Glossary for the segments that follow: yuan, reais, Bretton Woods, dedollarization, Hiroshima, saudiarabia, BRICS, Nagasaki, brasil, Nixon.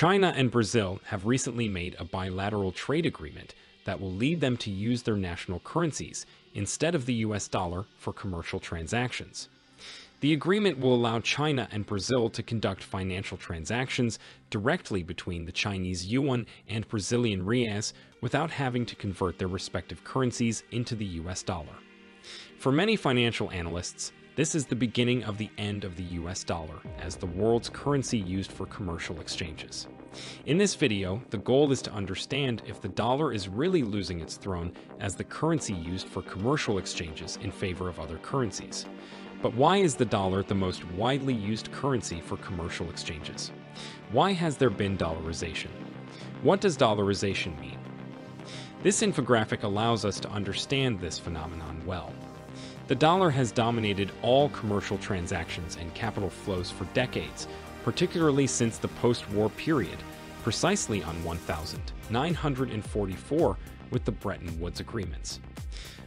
China and Brazil have recently made a bilateral trade agreement that will lead them to use their national currencies instead of the US dollar for commercial transactions. The agreement will allow China and Brazil to conduct financial transactions directly between the Chinese yuan and Brazilian reais without having to convert their respective currencies into the US dollar. For many financial analysts, this is the beginning of the end of the US dollar as the world's currency used for commercial exchanges. In this video, the goal is to understand if the dollar is really losing its throne as the currency used for commercial exchanges in favor of other currencies. But why is the dollar the most widely used currency for commercial exchanges? Why has there been dollarization? What does dollarization mean? This infographic allows us to understand this phenomenon well. The dollar has dominated all commercial transactions and capital flows for decades, particularly since the post-war period, precisely on 1944 with the Bretton Woods agreements.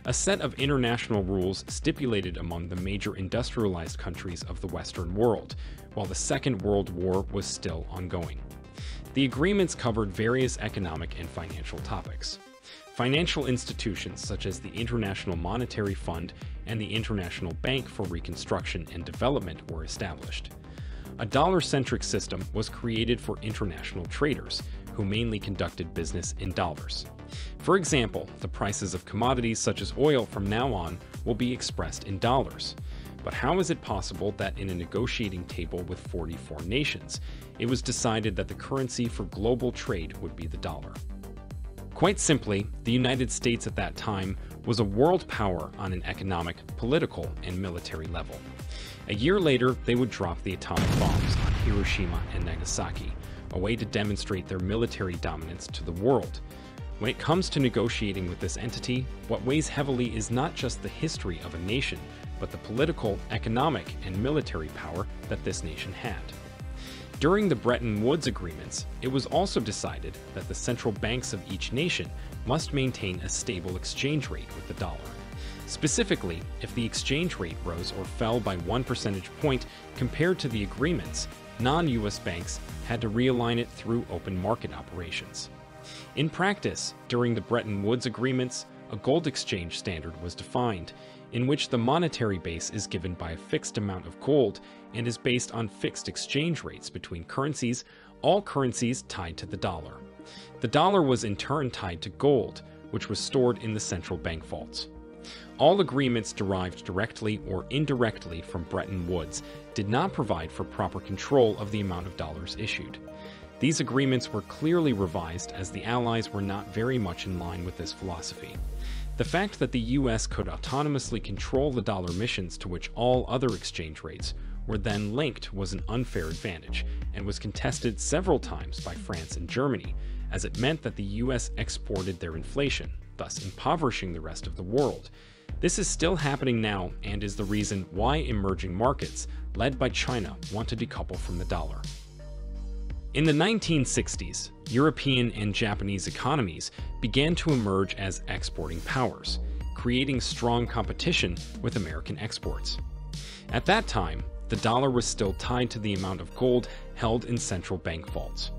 A set of international rules stipulated among the major industrialized countries of the Western world, while the Second World War was still ongoing. The agreements covered various economic and financial topics. Financial institutions such as the International Monetary Fund and the International Bank for Reconstruction and Development were established. A dollar-centric system was created for international traders, who mainly conducted business in dollars. For example, the prices of commodities such as oil from now on will be expressed in dollars. But how is it possible that in a negotiating table with 44 nations, it was decided that the currency for global trade would be the dollar? Quite simply, the United States at that time was a world power on an economic, political, and military level. A year later, they would drop the atomic bombs on Hiroshima and Nagasaki, a way to demonstrate their military dominance to the world. When it comes to negotiating with this entity, what weighs heavily is not just the history of a nation, but the political, economic, and military power that this nation had. During the Bretton Woods agreements, it was also decided that the central banks of each nation must maintain a stable exchange rate with the dollar. Specifically, if the exchange rate rose or fell by 1 percentage point compared to the agreements, non-US banks had to realign it through open market operations. In practice, during the Bretton Woods agreements, a gold exchange standard was defined, in which the monetary base is given by a fixed amount of gold and is based on fixed exchange rates between currencies, all currencies tied to the dollar. The dollar was in turn tied to gold, which was stored in the central bank vaults. All agreements derived directly or indirectly from Bretton Woods did not provide for proper control of the amount of dollars issued. These agreements were clearly revised as the Allies were not very much in line with this philosophy. The fact that the US could autonomously control the dollar missions to which all other exchange rates were then linked was an unfair advantage and was contested several times by France and Germany, as it meant that the US exported their inflation, thus impoverishing the rest of the world. This is still happening now and is the reason why emerging markets, led by China, want to decouple from the dollar. In the 1960s, European and Japanese economies began to emerge as exporting powers, creating strong competition with American exports. At that time, the dollar was still tied to the amount of gold held in central bank vaults.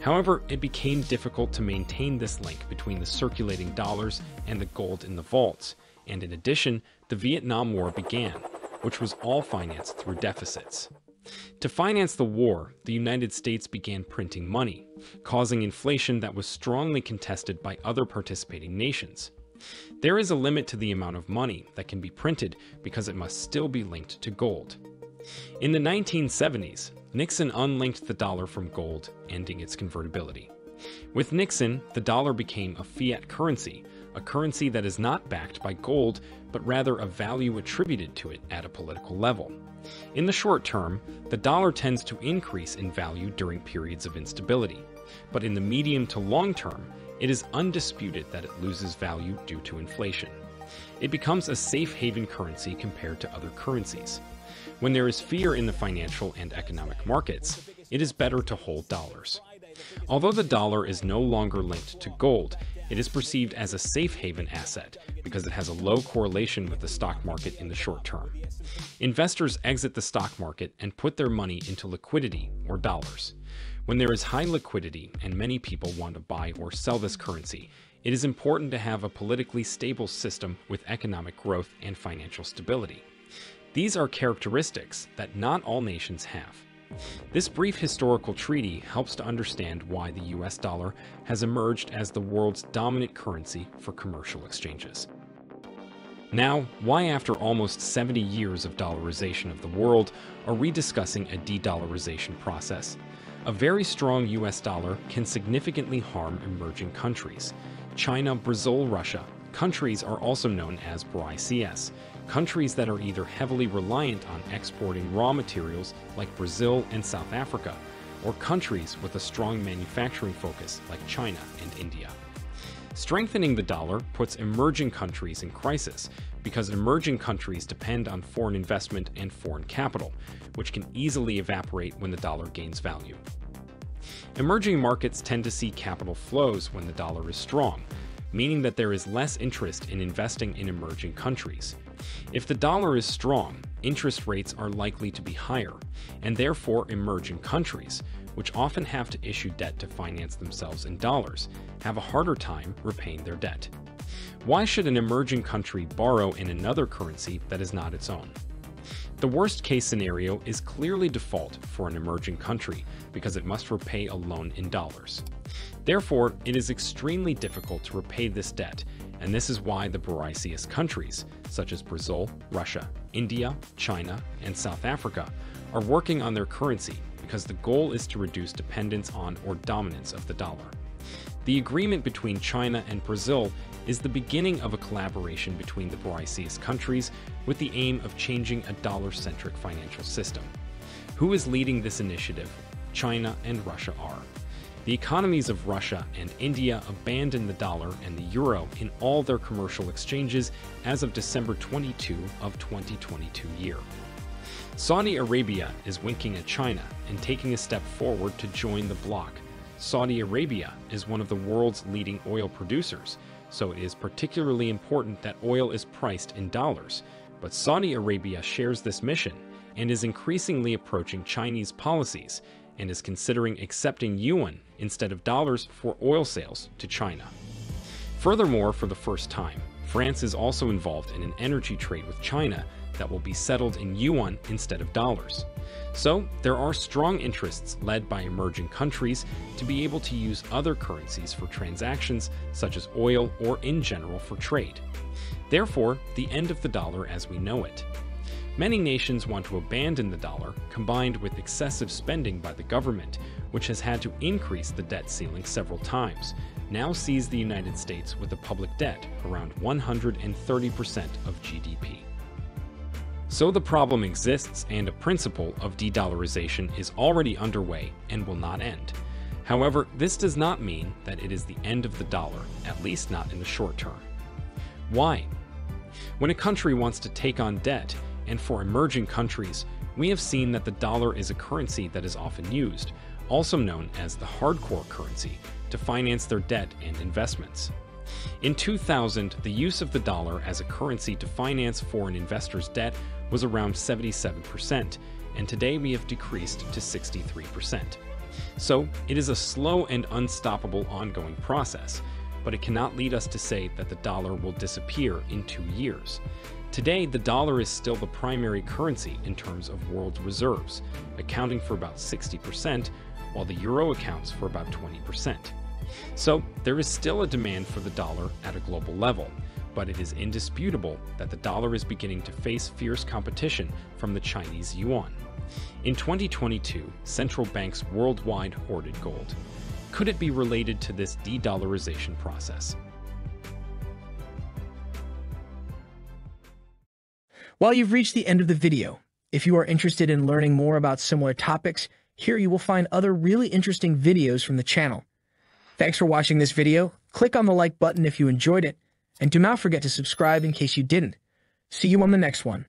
However, it became difficult to maintain this link between the circulating dollars and the gold in the vaults, and in addition, the Vietnam War began, which was all financed through deficits. To finance the war, the United States began printing money, causing inflation that was strongly contested by other participating nations. There is a limit to the amount of money that can be printed because it must still be linked to gold. In the 1970s, Nixon unlinked the dollar from gold, ending its convertibility. With Nixon, the dollar became a fiat currency, a currency that is not backed by gold, but rather a value attributed to it at a political level. In the short term, the dollar tends to increase in value during periods of instability, but in the medium to long term, it is undisputed that it loses value due to inflation. It becomes a safe haven currency compared to other currencies. When there is fear in the financial and economic markets, it is better to hold dollars. Although the dollar is no longer linked to gold, it is perceived as a safe haven asset because it has a low correlation with the stock market in the short term. Investors exit the stock market and put their money into liquidity, or dollars. When there is high liquidity and many people want to buy or sell this currency, it is important to have a politically stable system with economic growth and financial stability. These are characteristics that not all nations have. This brief historical treaty helps to understand why the US dollar has emerged as the world's dominant currency for commercial exchanges. Now, why after almost 70 years of dollarization of the world are we discussing a de-dollarization process? A very strong US dollar can significantly harm emerging countries. China, Brazil, Russia. Countries are also known as BRICS, countries that are either heavily reliant on exporting raw materials like Brazil and South Africa, or countries with a strong manufacturing focus like China and India. Strengthening the dollar puts emerging countries in crisis because emerging countries depend on foreign investment and foreign capital, which can easily evaporate when the dollar gains value. Emerging markets tend to see capital flows when the dollar is strong, meaning that there is less interest in investing in emerging countries. If the dollar is strong, interest rates are likely to be higher, and therefore emerging countries, which often have to issue debt to finance themselves in dollars, have a harder time repaying their debt. Why should an emerging country borrow in another currency that is not its own? The worst-case scenario is clearly default for an emerging country because it must repay a loan in dollars. Therefore, it is extremely difficult to repay this debt, and this is why the BRICS countries, such as Brazil, Russia, India, China, and South Africa, are working on their currency, because the goal is to reduce dependence on or dominance of the dollar. The agreement between China and Brazil is the beginning of a collaboration between the BRICS countries with the aim of changing a dollar-centric financial system. Who is leading this initiative? China and Russia are. The economies of Russia and India abandoned the dollar and the euro in all their commercial exchanges as of December 22 of 2022 year. Saudi Arabia is winking at China and taking a step forward to join the bloc. Saudi Arabia is one of the world's leading oil producers, so it is particularly important that oil is priced in dollars. But Saudi Arabia shares this mission and is increasingly approaching Chinese policies and is considering accepting yuan instead of dollars for oil sales to China. Furthermore, for the first time, France is also involved in an energy trade with China that will be settled in yuan instead of dollars. So, there are strong interests led by emerging countries to be able to use other currencies for transactions such as oil or in general for trade. Therefore, the end of the dollar as we know it. Many nations want to abandon the dollar, combined with excessive spending by the government, which has had to increase the debt ceiling several times, now sees the United States with a public debt around 130% of GDP. So the problem exists, and a principle of de-dollarization is already underway and will not end. However, this does not mean that it is the end of the dollar, at least not in the short term. Why? When a country wants to take on debt, and for emerging countries, we have seen that the dollar is a currency that is often used, also known as the hardcore currency, to finance their debt and investments. In 2000, the use of the dollar as a currency to finance foreign investors' debt was around 77%, and today we have decreased to 63%. So, it is a slow and unstoppable ongoing process, but it cannot lead us to say that the dollar will disappear in 2 years. Today, the dollar is still the primary currency in terms of world reserves, accounting for about 60%, while the euro accounts for about 20%. So, there is still a demand for the dollar at a global level, but it is indisputable that the dollar is beginning to face fierce competition from the Chinese yuan. In 2022, central banks worldwide hoarded gold. Could it be related to this de-dollarization process? Well, you've reached the end of the video. If you are interested in learning more about similar topics, here you will find other really interesting videos from the channel. Thanks for watching this video. Click on the like button if you enjoyed it, and do not forget to subscribe in case you didn't. See you on the next one.